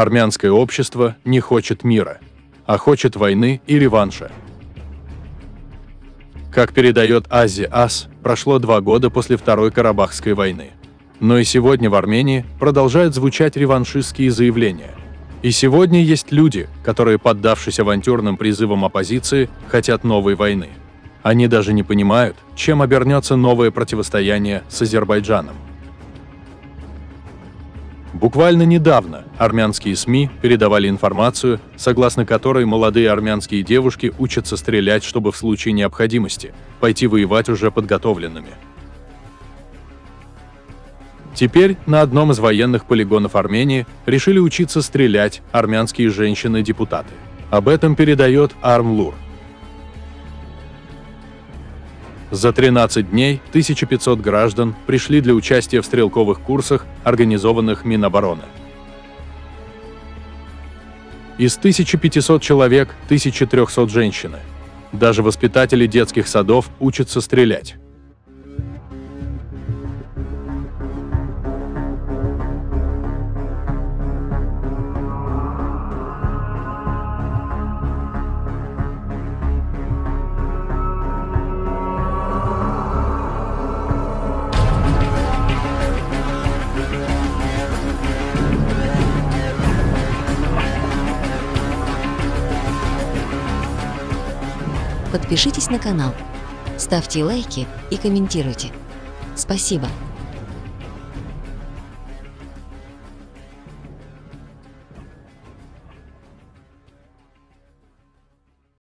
Армянское общество не хочет мира, а хочет войны и реванша. Как передает AZE.az, прошло 2 года после Второй Карабахской войны. Но и сегодня в Армении продолжают звучать реваншистские заявления. И сегодня есть люди, которые, поддавшись авантюрным призывам оппозиции, хотят новой войны. Они даже не понимают, чем обернется новое противостояние с Азербайджаном. Буквально недавно армянские СМИ передавали информацию, согласно которой молодые армянские девушки учатся стрелять, чтобы в случае необходимости пойти воевать уже подготовленными. Теперь на одном из военных полигонов Армении решили учиться стрелять армянские женщины-депутаты. Об этом передает ArmLur. За 13 дней 1500 граждан пришли для участия в стрелковых курсах, организованных Минобороны. Из 1500 человек 1300 женщины. Даже воспитатели детских садов учатся стрелять. Подпишитесь на канал, ставьте лайки и комментируйте. Спасибо!